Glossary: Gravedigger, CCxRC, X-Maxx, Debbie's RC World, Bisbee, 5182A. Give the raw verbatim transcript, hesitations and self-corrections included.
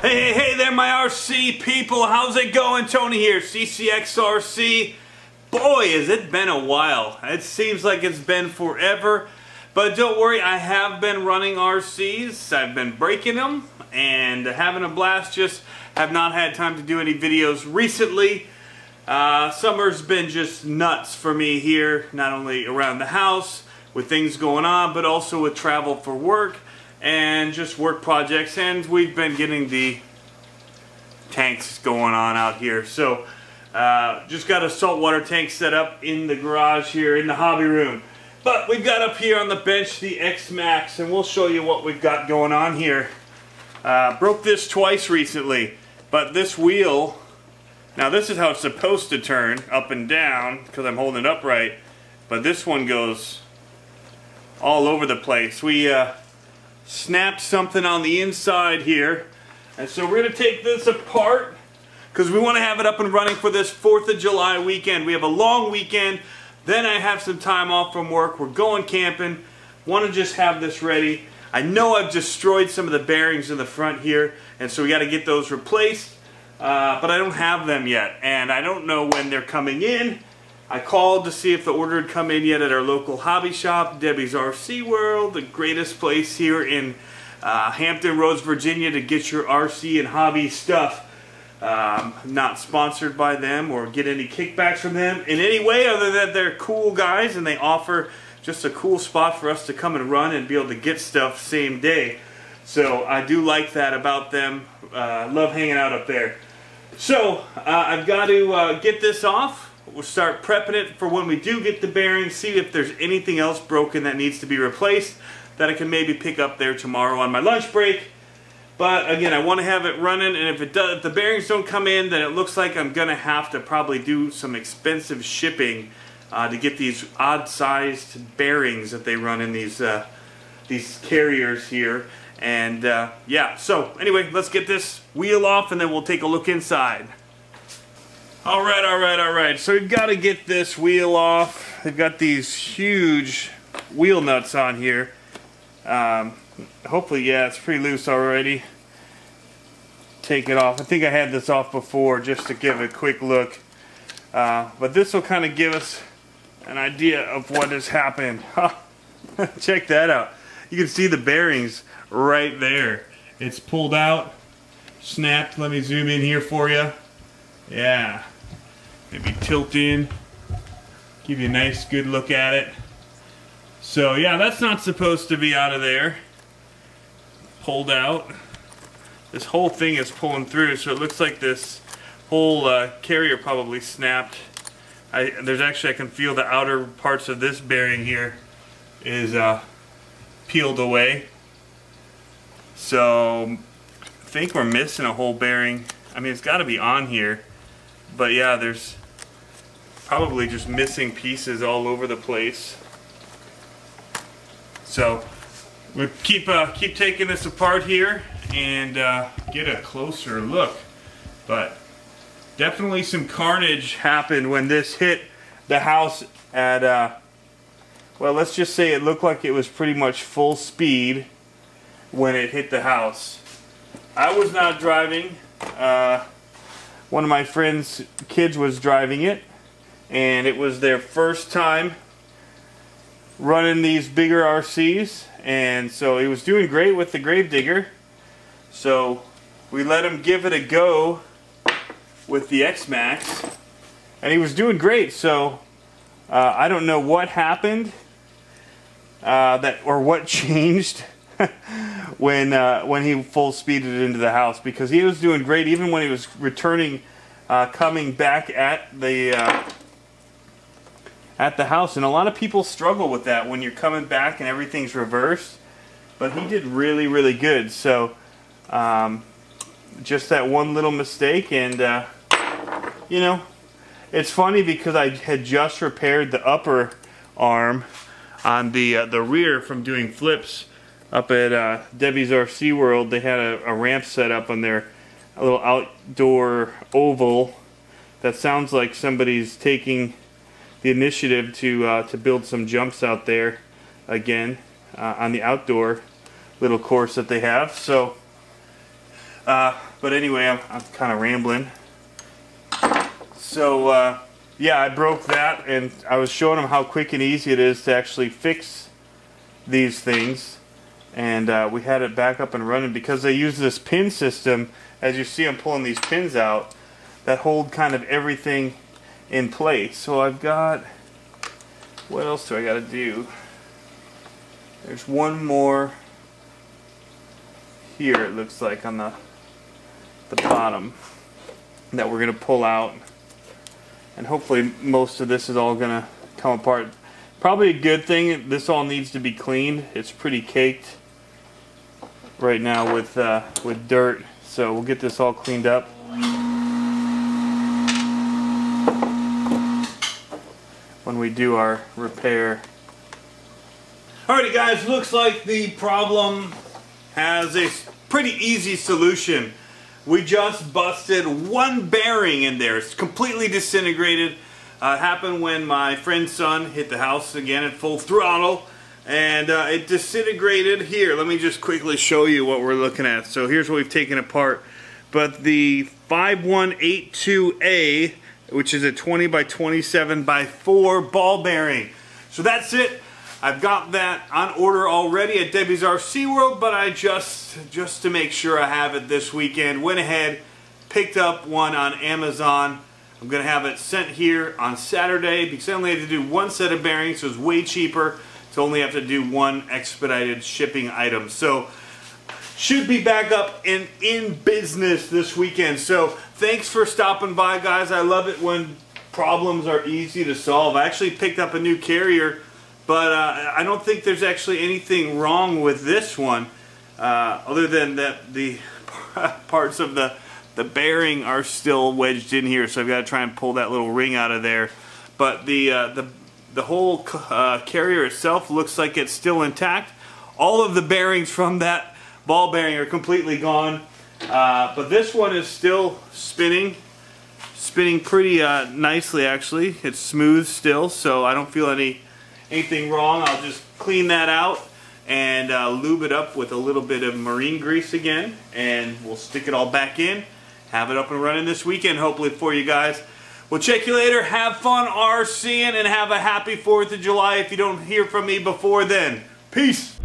Hey, hey, hey there, my R C people. How's it going? Tony here, C C X R C. Boy, has it been a while. It seems like it's been forever. But don't worry, I have been running R Cs. I've been breaking them and having a blast. Just have not had time to do any videos recently. Uh, summer's been just nuts for me here, not only around the house with things going on, but also with travel for work and just work projects, and we've been getting the tanks going on out here. So uh, just got a saltwater tank set up in the garage here in the hobby room, but we've got up here on the bench the X-Maxx, and we'll show you what we've got going on here. Uh, broke this twice recently, but this wheel, now this is how it's supposed to turn up and down because I'm holding it upright, but this one goes all over the place. We uh, snapped something on the inside here, and so we're going to take this apart because we want to have it up and running for this fourth of July weekend. We have a long weekend, then I have some time off from work. We're going camping, want to just have this ready. I know I've destroyed some of the bearings in the front here, and so we got to get those replaced, uh, but I don't have them yet, and I don't know when they're coming in. I called to see if the order had come in yet at our local hobby shop, Debbie's R C World, the greatest place here in uh, Hampton Roads, Virginia, to get your R C and hobby stuff. Um, not sponsored by them or get any kickbacks from them in any way other than they're cool guys and they offer just a cool spot for us to come and run and be able to get stuff same day. So I do like that about them. I uh, love hanging out up there. So uh, I've got to uh, get this off. We'll start prepping it for when we do get the bearings, see if there's anything else broken that needs to be replaced that I can maybe pick up there tomorrow on my lunch break. But again, I want to have it running, and if it does, if the bearings don't come in, then it looks like I'm going to have to probably do some expensive shipping uh, to get these odd-sized bearings that they run in these, uh, these carriers here. And uh, yeah, so anyway, let's get this wheel off and then we'll take a look inside. Alright, alright, alright. So we've got to get this wheel off. They've got these huge wheel nuts on here. Um, hopefully, yeah, it's pretty loose already. Take it off. I think I had this off before just to give a quick look. Uh, but this will kind of give us an idea of what has happened. Check that out. You can see the bearings right there. It's pulled out, snapped. Let me zoom in here for you. Yeah, maybe tilt in, give you a nice good look at it. So yeah, that's not supposed to be out of there. Pulled out. This whole thing is pulling through, so it looks like this whole uh, carrier probably snapped. I, there's actually, I can feel the outer parts of this bearing here is uh, peeled away. So I think we're missing a whole bearing. I mean, it's got to be on here. But yeah, there's probably just missing pieces all over the place. So we keep uh, keep taking this apart here and uh, get a closer look. But definitely some carnage happened when this hit the house at, uh, well, let's just say it looked like it was pretty much full speed when it hit the house. I was not driving. Uh, One of my friend's kids was driving it, and it was their first time running these bigger R Cs, and so he was doing great with the Gravedigger. So we let him give it a go with the X-Maxx, and he was doing great. So uh, I don't know what happened uh, that or what changed when uh, when he full speeded into the house, because he was doing great even when he was returning, uh, coming back at the uh, at the house. And a lot of people struggle with that when you're coming back and everything's reversed. But he did really, really good. So um, just that one little mistake, and uh, you know, it's funny because I had just repaired the upper arm on the uh, the rear from doing flips. Up at uh, Debbie's R C World, they had a, a ramp set up on their a little outdoor oval. That sounds like somebody's taking the initiative to uh, to build some jumps out there again uh, on the outdoor little course that they have. So Uh, but anyway, I'm, I'm kind of rambling. So uh, yeah, I broke that, and I was showing them how quick and easy it is to actually fix these things. And uh, we had it back up and running because they use this pin system. As you see, I'm pulling these pins out that hold kind of everything in place. So I've got, what else do I got to do? There's one more here, it looks like, on the, the bottom that we're going to pull out. And hopefully most of this is all going to come apart. Probably a good thing, this all needs to be cleaned. It's pretty caked right now with, uh, with dirt. So we'll get this all cleaned up. When we do our repair. Alrighty guys, looks like the problem has a pretty easy solution. We just busted one bearing in there. It's completely disintegrated. Uh, it happened when my friend's son hit the house again at full throttle, and uh, it disintegrated here. Let me just quickly show you what we're looking at. So here's what we've taken apart. But the five one eight two A, which is a twenty by twenty-seven by four ball bearing. So that's it. I've got that on order already at Debbie's R C World, but I just, just to make sure I have it this weekend, went ahead, picked up one on Amazon. I'm going to have it sent here on Saturday because I only had to do one set of bearings, so it's way cheaper to only have to do one expedited shipping item. So should be back up and in business this weekend. So thanks for stopping by, guys. I love it when problems are easy to solve. I actually picked up a new carrier, but uh, I don't think there's actually anything wrong with this one, uh, other than that the parts of the, the bearing are still wedged in here, so I've got to try and pull that little ring out of there. But the, uh, the, the whole uh, carrier itself looks like it's still intact. All of the bearings from that ball bearing are completely gone, uh, but this one is still spinning. Spinning pretty uh, nicely, actually. It's smooth still, so I don't feel any... anything wrong. I'll just clean that out and uh, lube it up with a little bit of marine grease again, and we'll stick it all back in, have it up and running this weekend hopefully for you guys. We'll check you later. Have fun RCing and have a happy fourth of July if you don't hear from me before then. Peace!